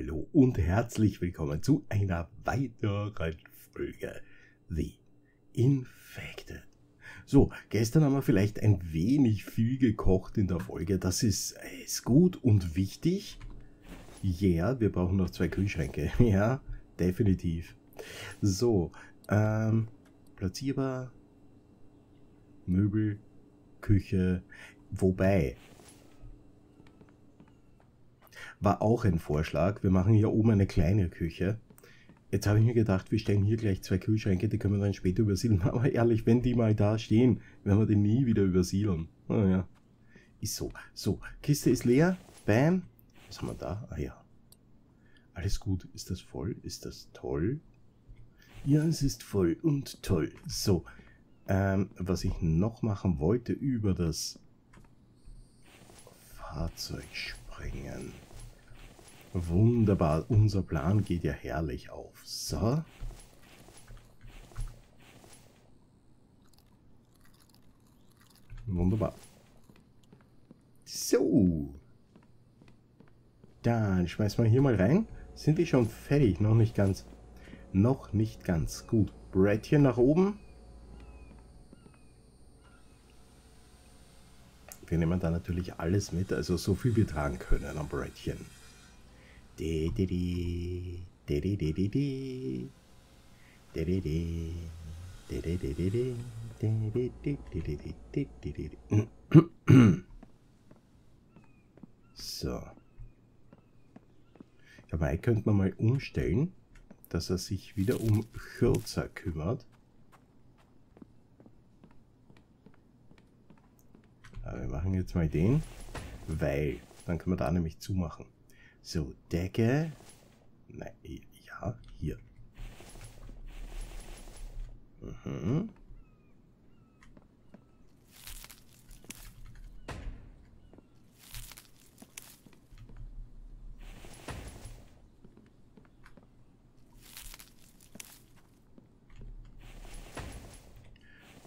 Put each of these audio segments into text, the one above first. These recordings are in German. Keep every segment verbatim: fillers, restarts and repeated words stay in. Hallo und herzlich willkommen zu einer weiteren Folge The Infected. So, gestern haben wir vielleicht ein wenig viel gekocht in der Folge. Das ist, ist gut und wichtig. Ja, yeah, wir brauchen noch zwei Kühlschränke. Ja, definitiv. So, ähm, platzierbar, Möbel, Küche, wobei... War auch ein Vorschlag. Wir machen hier oben eine kleine Küche. Jetzt habe ich mir gedacht, wir stellen hier gleich zwei Kühlschränke, die können wir dann später übersiedeln. Aber ehrlich, wenn die mal da stehen, werden wir die nie wieder übersiedeln. Naja, ist so. So, Kiste ist leer. Bam. Was haben wir da? Ah ja. Alles gut. Ist das voll? Ist das toll? Ja, es ist voll und toll. So, ähm, was ich noch machen wollte, über das Fahrzeug springen. Wunderbar, unser Plan geht ja herrlich auf. So. Wunderbar. So. Dann schmeißen wir hier mal rein. Sind wir schon fertig? Noch nicht ganz. Noch nicht ganz. Gut. Brettchen nach oben. Wir nehmen da natürlich alles mit, also so viel wir tragen können am Brettchen. De de de, de de de de de, de de de, de de de de de, de de de de de. So. Dabei könnte man mal umstellen, dass er sich wieder um Kürzer kümmert. Aber wir machen jetzt mal den, weil dann können wir da nämlich zumachen. So, Decke. Nein, ja, hier. Mhm.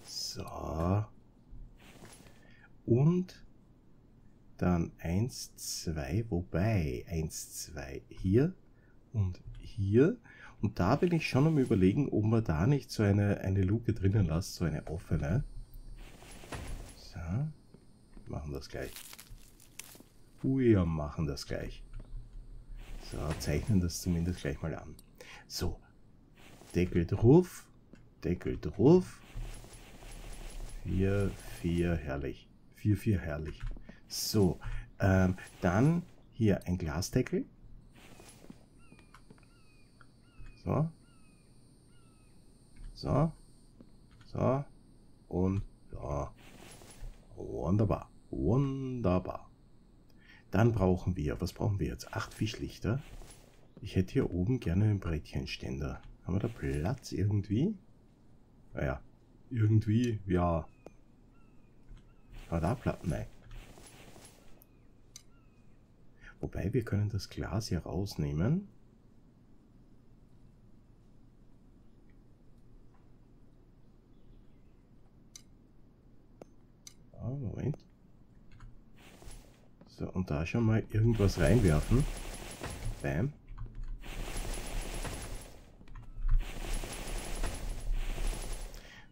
So. Und... dann eins, zwei, wobei eins, zwei hier und hier. Und da bin ich schon am Überlegen, ob man da nicht so eine, eine Luke drinnen lässt, so eine offene. So, machen das gleich. Wir machen das gleich. So, zeichnen das zumindest gleich mal an. So, Deckel drauf, Deckel drauf. vier, vier, herrlich. vier, vier, herrlich. So, ähm, dann hier ein Glasdeckel. So. So. So. Und so. Wunderbar. Wunderbar. Dann brauchen wir, was brauchen wir jetzt? Acht Fischlichter. Ich hätte hier oben gerne einen Brettchenständer. Haben wir da Platz irgendwie? Naja, irgendwie, ja. Aber da Platz, nein. Wobei, wir können das Glas hier rausnehmen. Oh, Moment. So, und da schon mal irgendwas reinwerfen. Bam.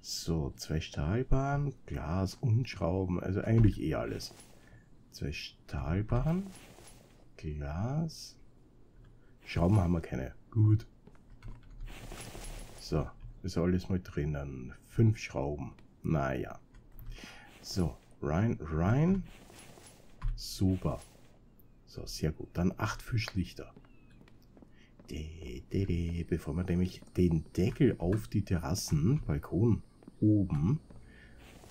So, zwei Stahlbahnen, Glas und Schrauben. Also eigentlich eh alles. Zwei Stahlbahnen. Glas. Schrauben haben wir keine. Gut. So, ist alles mal drinnen. Fünf Schrauben. Naja. So, rein, rein. Super. So, sehr gut. Dann acht Fischlichter. De, de, de. Bevor wir nämlich den Deckel auf die Terrassen, Balkon oben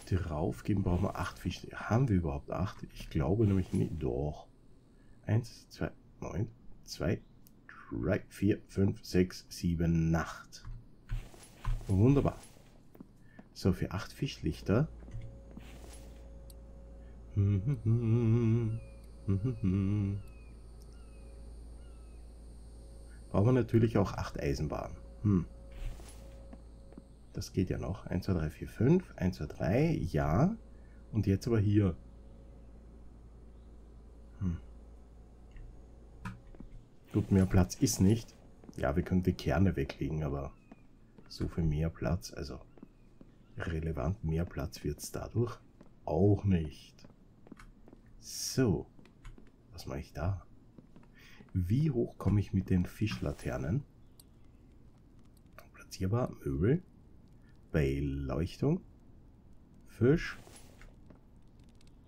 draufgeben, brauchen wir acht Fischlichter. Haben wir überhaupt acht? Ich glaube nämlich nicht. Doch. eins, zwei, neun, zwei, drei, vier, fünf, sechs, sieben, acht. Wunderbar. So, für acht Fischlichter. Brauchen wir natürlich auch acht Eisenbahnen. Hm. Das geht ja noch. eins, zwei, drei, vier, fünf. eins, zwei, drei. Ja. Und jetzt aber hier. Hm. Gut, mehr Platz ist nicht. Ja, wir können die Kerne weglegen, aber so viel mehr Platz, also relevant mehr Platz wird es dadurch auch nicht. So, was mache ich da? Wie hoch komme ich mit den Fischlaternen? Platzierbar, Möbel, Beleuchtung, Fisch.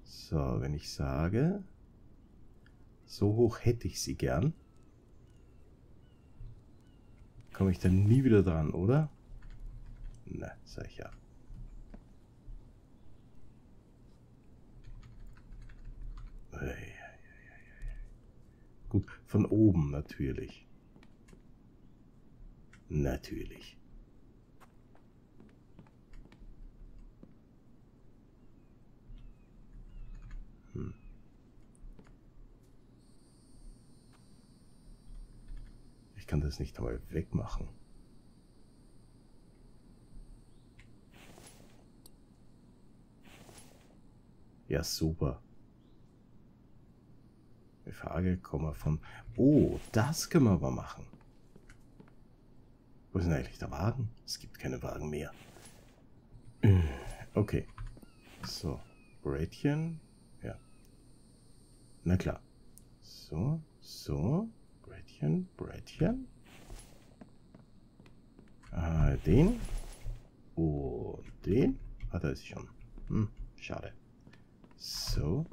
So, wenn ich sage, so hoch hätte ich sie gern. Komme ich dann nie wieder dran, oder? Na, sag ich ja. Gut, von oben natürlich. Natürlich. Hm. Ich kann das nicht einmal wegmachen. Ja, super. Die Frage, Komma von... Oh, das können wir aber machen. Wo ist denn eigentlich der Wagen? Es gibt keine Wagen mehr. Okay. So, Brötchen. Ja. Na klar. So, so. Brötchen, Brötchen. Ah, den. Und den. Ah, da ist schon. Hm, schade. So.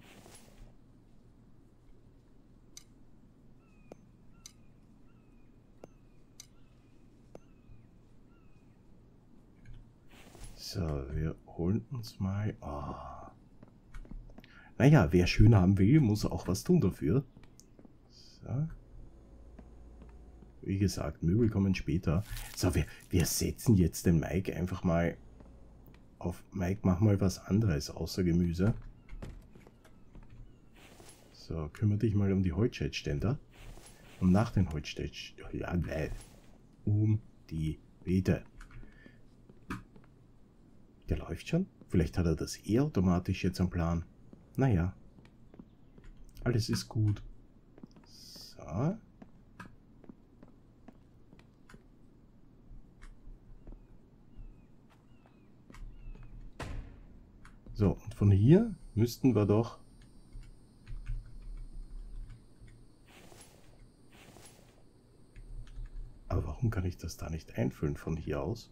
So, wir holen uns mal... Oh. Naja, wer schön haben will, muss auch was tun dafür. So. Wie gesagt, Möbel kommen später. So, wir, wir setzen jetzt den Mike einfach mal auf... Mike, mach mal was anderes außer Gemüse. So, kümmere dich mal um die Holzschnittständer. Und nach den Holzschnittständer... Ja, nein. Um die Beete. Der läuft schon. Vielleicht hat er das eh automatisch jetzt am Plan. Naja. Alles ist gut. So. So, und von hier müssten wir doch... Aber warum kann ich das da nicht einfüllen von hier aus?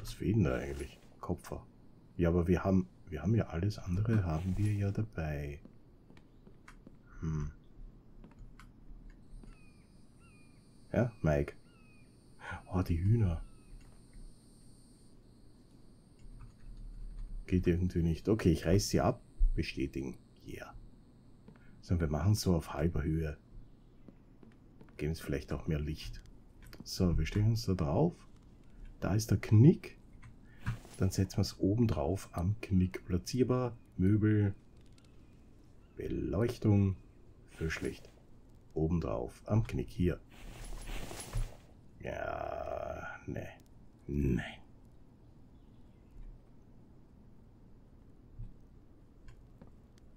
Was fehlen da eigentlich? Kupfer. Ja, aber wir haben, wir haben ja alles andere, haben wir ja dabei. Hm. Ja, Mike. Oh, die Hühner. Geht irgendwie nicht. Okay, ich reiß sie ab. Bestätigen. Ja. Yeah. So, wir machen es so auf halber Höhe. Geben es vielleicht auch mehr Licht. So, wir stellen uns da drauf. Da ist der Knick. Dann setzen wir es oben drauf am Knick. Platzierbar, Möbel, Beleuchtung, Fischlicht. Oben drauf am Knick hier. Ja, ne. Ne.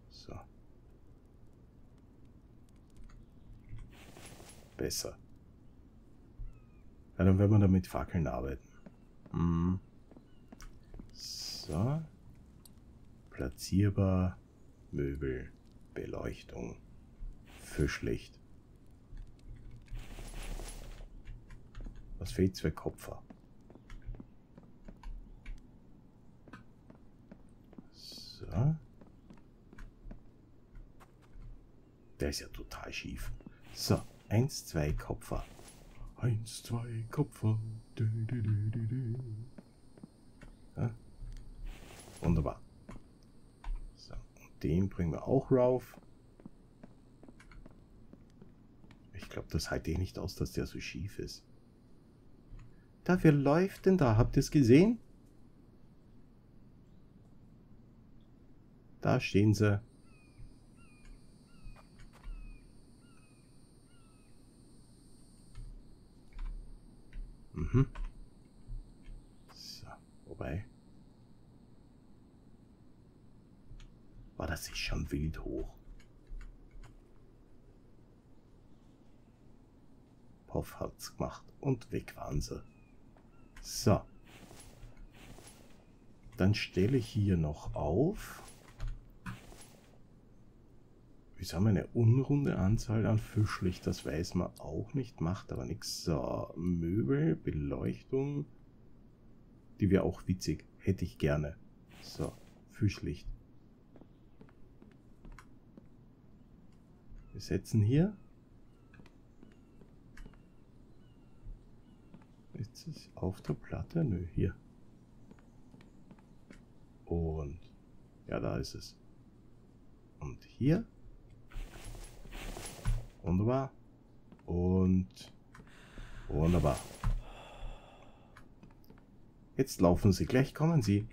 So. Besser. Ja, dann werden wir damit Fackeln arbeiten. So. Platzierbar, Möbel, Beleuchtung, Fischlicht. Was fehlt für Kupfer? So. Der ist ja total schief. So, eins, zwei Kupfer. Eins, zwei Kupfer. Du, du, du, du, du. Ja. Wunderbar. So, und den bringen wir auch rauf. Ich glaube, das halte ich nicht aus, dass der so schief ist. Dafür läuft denn da. Habt ihr es gesehen? Da stehen sie. Mhm. So, wobei. Boah, das ist schon wild hoch. Auf Harz gemacht und weg waren sie. So. Dann stelle ich hier noch auf. Wieso haben wir eine unrunde Anzahl an Fischlicht? Das weiß man auch nicht, macht aber nichts. So, Möbel, Beleuchtung. Die wäre auch witzig. Hätte ich gerne. So, Fischlicht. Wir setzen hier. Ist es auf der Platte? Nö, hier. Und ja, da ist es. Und hier. Wunderbar. Und wunderbar. Jetzt laufen sie. Gleich kommen sie.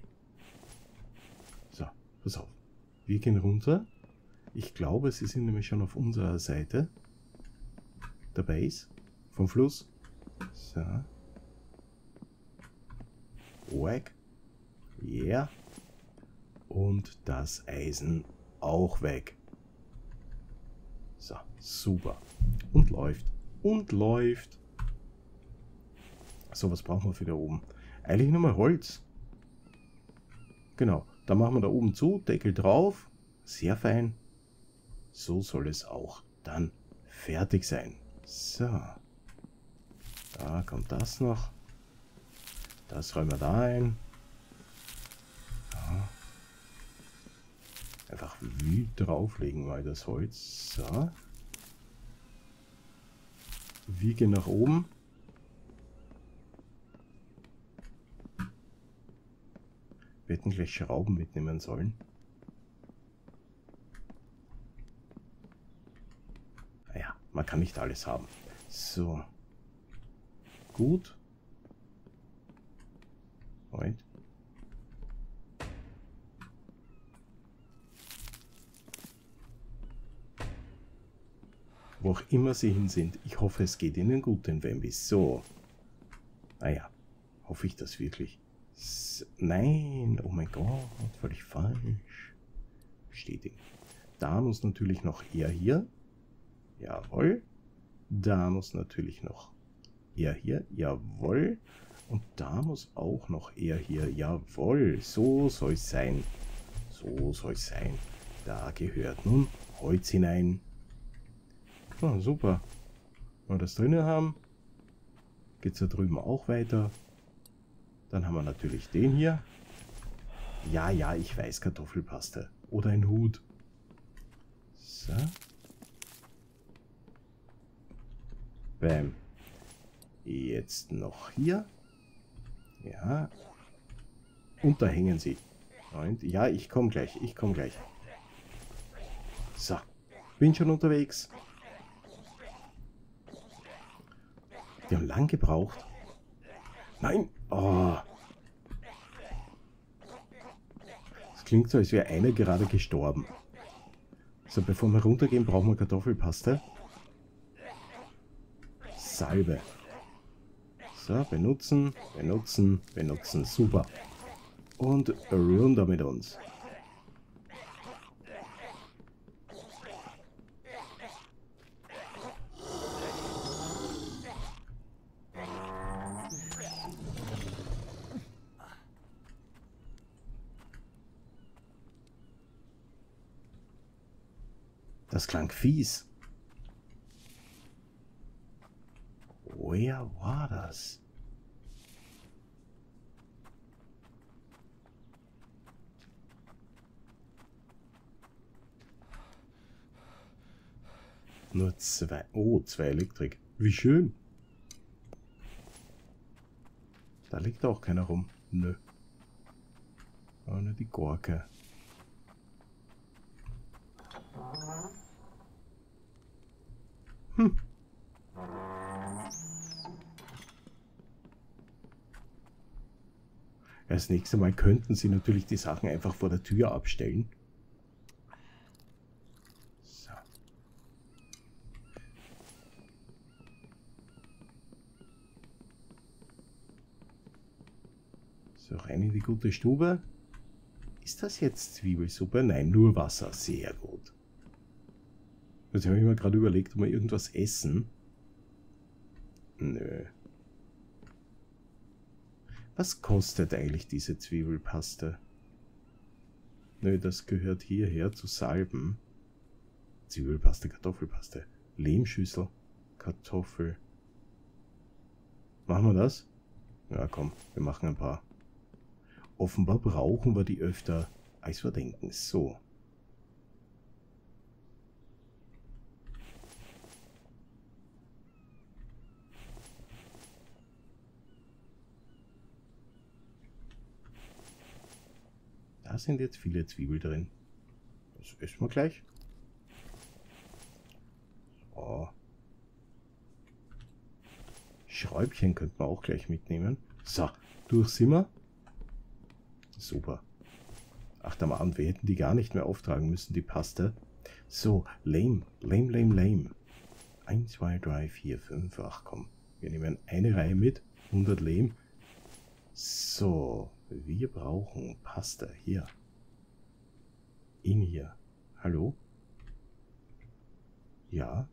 So, pass auf. Wir gehen runter. Ich glaube, sie sind nämlich schon auf unserer Seite. Der Base. Vom Fluss. So. Weg. Yeah. Und das Eisen auch weg. So, super. Und läuft. Und läuft. So, was brauchen wir für da oben? Eigentlich nur mal Holz. Genau. Dann machen wir da oben zu. Deckel drauf. Sehr fein. So soll es auch dann fertig sein. So. Da kommt das noch. Das räumen wir da ein. Ja. Einfach wild drauflegen, mal das Holz. So. Wir gehen nach oben. Wir hätten gleich Schrauben mitnehmen sollen. Naja, man kann nicht alles haben. So. Gut. Moment. Wo auch immer sie hin sind, ich hoffe, es geht ihnen gut, den Vambies. So. Naja, hoffe ich das wirklich. So. Nein, oh mein Gott, völlig falsch. Bestätigen. Da muss natürlich noch er hier. Jawohl. Da muss natürlich noch er hier. Jawohl. Und da muss auch noch er hier. Jawohl, so soll es sein. So soll es sein. Da gehört nun Holz hinein. Oh, super. Wenn wir das drinnen haben, geht es da drüben auch weiter. Dann haben wir natürlich den hier. Ja, ja, ich weiß, Kartoffelpaste. Oder ein Hut. So. Bam. Jetzt noch hier. Ja. Und da hängen sie. Und ja, ich komme gleich. Ich komme gleich. So. Bin schon unterwegs. Die haben lang gebraucht. Nein. Oh. Das klingt so, als wäre einer gerade gestorben. So, bevor wir runtergehen, brauchen wir Kartoffelpaste. Salbe. So, benutzen, benutzen, benutzen. Super. Und runter mit uns. Das klang fies. Wer war das? Nur zwei. Oh, zwei Elektrik. Wie schön. Da liegt auch keiner rum. Nö. Aber nur die Gorke. Hm. Das nächste Mal könnten sie natürlich die Sachen einfach vor der Tür abstellen. So. So, rein in die gute Stube. Ist das jetzt Zwiebelsuppe? Nein, nur Wasser. Sehr gut. Jetzt habe ich mir gerade überlegt, ob wir irgendwas essen. Nö. Was kostet eigentlich diese Zwiebelpaste? Nö, das gehört hierher zu Salben. Zwiebelpaste, Kartoffelpaste, Lehmschüssel, Kartoffel. Machen wir das? Ja, komm, wir machen ein paar. Offenbar brauchen wir die öfter, als wir denken. So. Da sind jetzt viele Zwiebeln drin. Das essen wir gleich. So. Schräubchen könnten wir auch gleich mitnehmen. So, durch sind wir. Super. Ach, da mal an, wir hätten die gar nicht mehr auftragen müssen, die Paste. So, lame, lame, lame, lame. eins, zwei, drei, vier, fünf, ach komm. Wir nehmen eine Reihe mit, hundert Lehm. So, wir brauchen Paste. Hier. In hier. Hallo? Ja.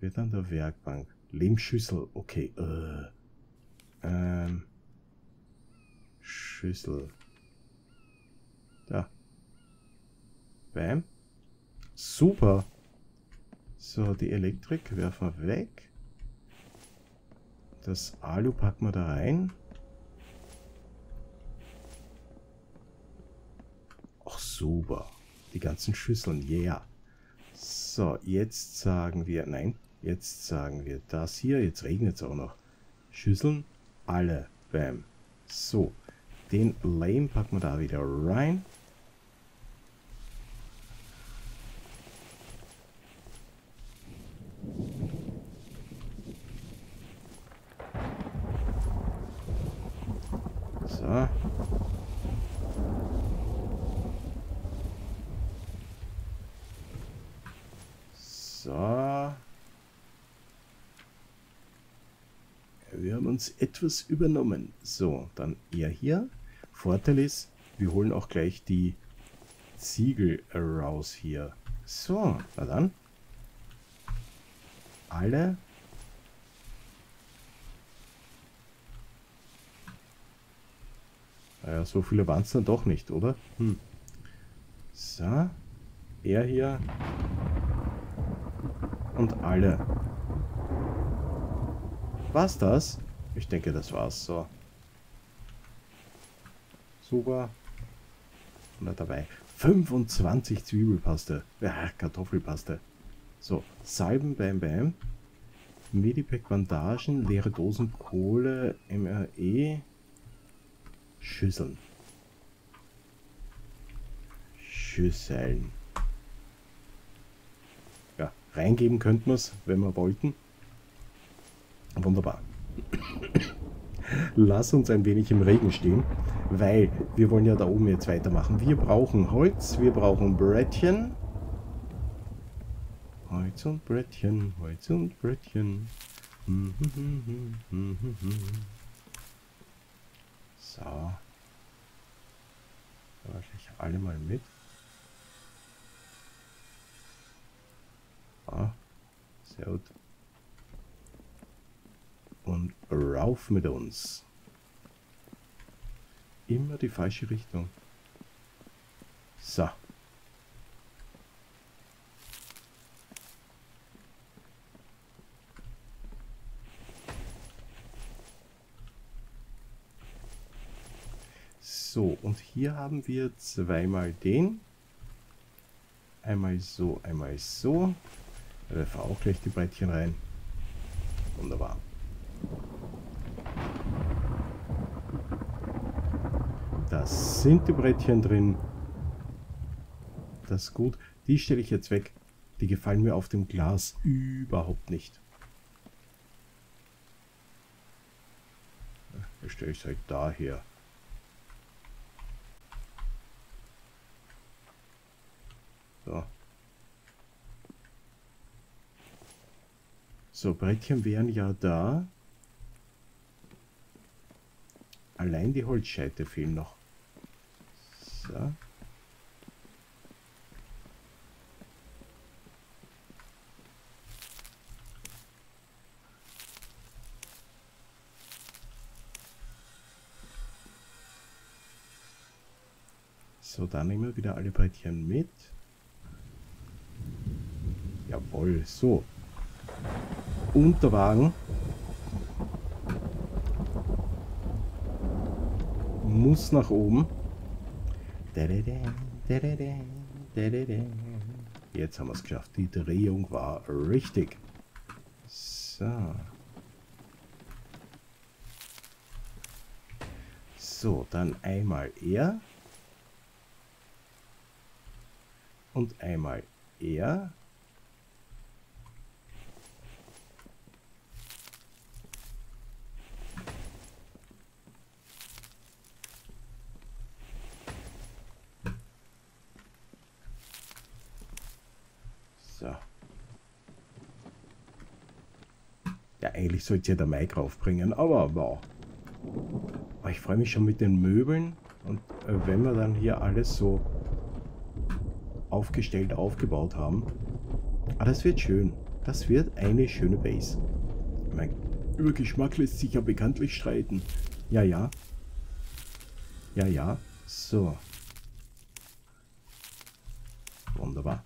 Wird an der Werkbank. Lehmschüssel. Okay. Äh. Ähm. Schüssel. Da. Bam. Super. So, die Elektrik werfen wir weg. Das Alu packen wir da rein. Ach, super. Die ganzen Schüsseln, ja. Yeah. So, jetzt sagen wir, nein, jetzt sagen wir das hier. Jetzt regnet es auch noch. Schüsseln, alle. Bam. So, den Lehm packen wir da wieder rein. Etwas übernommen. So, dann er hier. Vorteil ist, wir holen auch gleich die Ziegel raus hier. So, na dann. Alle. Naja, so viele waren es dann doch nicht, oder? Hm. So, er hier. Und alle. War's das? Ich denke, das war's. So. Super. Und dabei. fünfundzwanzig Zwiebelpaste. Ja, Kartoffelpaste. So. Salben, bam, bam. Medipack, Bandagen, leere Dosen, Kohle, M R E. Schüsseln. Schüsseln. Ja, reingeben könnten wir es, wenn wir wollten. Wunderbar. Lass uns ein wenig im Regen stehen, weil wir wollen ja da oben jetzt weitermachen. Wir brauchen Holz, wir brauchen Brettchen. Holz und Brettchen, Holz und Brettchen. So. Aber gleich alle mal mit. Ah, sehr gut. Und rauf mit uns. Immer die falsche Richtung. So. So, und hier haben wir zweimal den. Einmal so, einmal so. Da werfen wir auch gleich die Brettchen rein. Wunderbar. Da sind die Brettchen drin. Das ist gut. Die stelle ich jetzt weg. Die gefallen mir auf dem Glas überhaupt nicht. Da stelle ich es halt daher. So. So, Brettchen wären ja da. Allein die Holzscheite fehlen noch. So. So, dann nehmen wir wieder alle Brettchen mit. Jawohl, so. Unterwagen. Muss nach oben. Jetzt haben wir es geschafft. Die Drehung war richtig. So. So, dann einmal er. Und einmal er. Eigentlich sollte ja der Mike raufbringen, aber wow. Ich freue mich schon mit den Möbeln. Und wenn wir dann hier alles so aufgestellt, aufgebaut haben. Ah, das wird schön. Das wird eine schöne Base. Mein, über Geschmack lässt sich ja bekanntlich streiten. Ja, ja. Ja, ja. So. Wunderbar.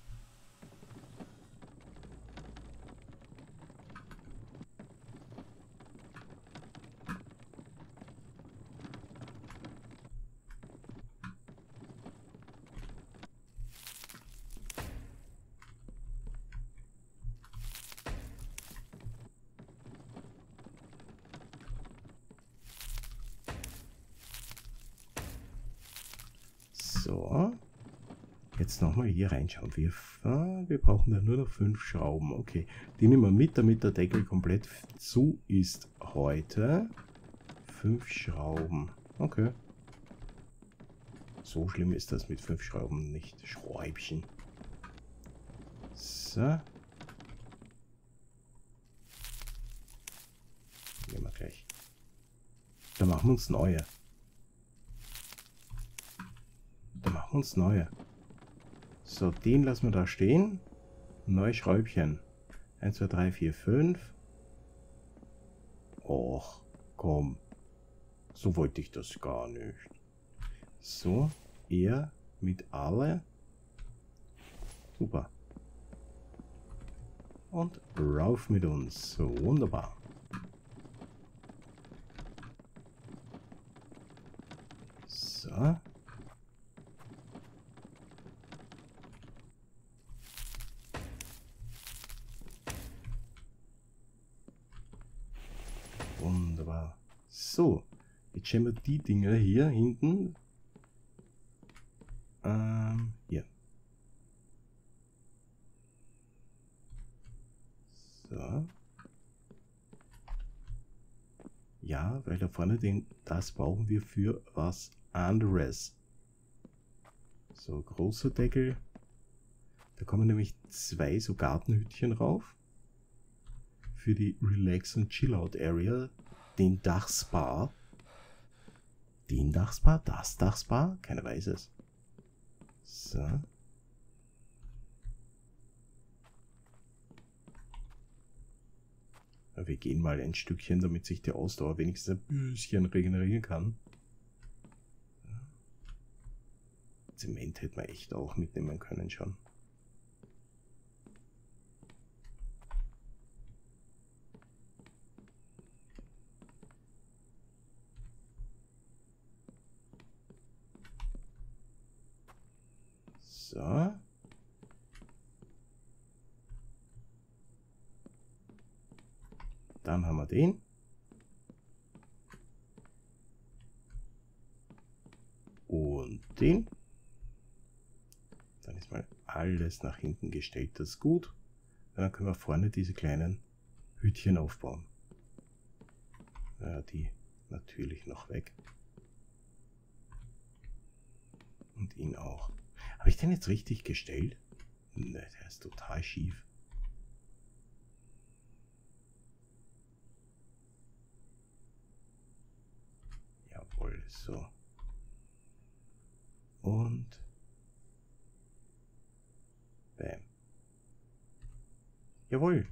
So, jetzt nochmal hier reinschauen. Wir, ah, wir brauchen da nur noch fünf Schrauben. Okay, die nehmen wir mit, damit der Deckel komplett zu ist heute. Fünf Schrauben. Okay. So schlimm ist das mit fünf Schrauben nicht. Schräubchen. So. Nehmen wir gleich. Dann machen wir uns neue. Uns neue. So, den lassen wir da stehen. Neue Schräubchen. eins, zwei, drei, vier, fünf. Och, komm. So wollte ich das gar nicht. So, er mit alle. Super. Und rauf mit uns. So, wunderbar. So. So, jetzt stellen wir die Dinger hier hinten. Ähm, hier. So. Ja, weil da vorne den, das brauchen wir für was anderes. So, großer Deckel. Da kommen nämlich zwei so Gartenhütchen rauf. Für die Relax- und Chill-Out-Area. Den Dachspa. Den Dachspa? Das Dachspa? Keiner weiß es. So. Wir gehen mal ein Stückchen, damit sich die Ausdauer wenigstens ein bisschen regenerieren kann. Zement hätten wir echt auch mitnehmen können schon. So. Dann haben wir den. Und den. Dann ist mal alles nach hinten gestellt, das ist gut. Dann können wir vorne diese kleinen Hütchen aufbauen. Ja, die natürlich noch weg. Und ihn auch. Habe ich den jetzt richtig gestellt? Ne, der ist total schief. Jawohl, so. Und. Bam. Jawohl.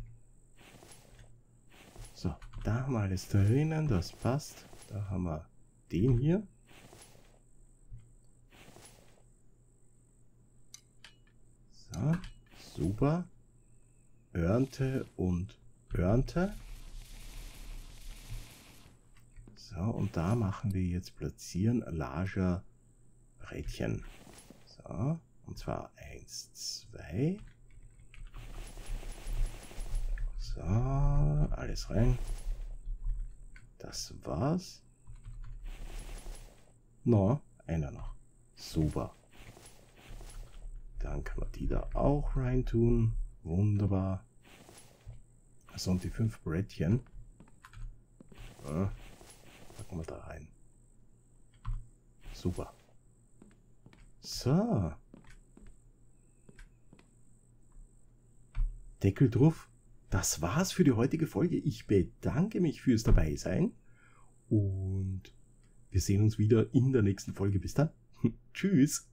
So, da haben wir alles drinnen, das passt. Da haben wir den hier. Super. Ernte und Ernte. So, und da machen wir jetzt platzieren larger Rädchen. So, und zwar eins, zwei. So, alles rein. Das war's. No, einer noch. Super. Dann kann man die da auch rein tun. Wunderbar. Also und die fünf Brettchen. Ja, packen wir da rein. Super. So. Deckel drauf. Das war's für die heutige Folge. Ich bedanke mich fürs Dabeisein. Und wir sehen uns wieder in der nächsten Folge. Bis dann. Tschüss.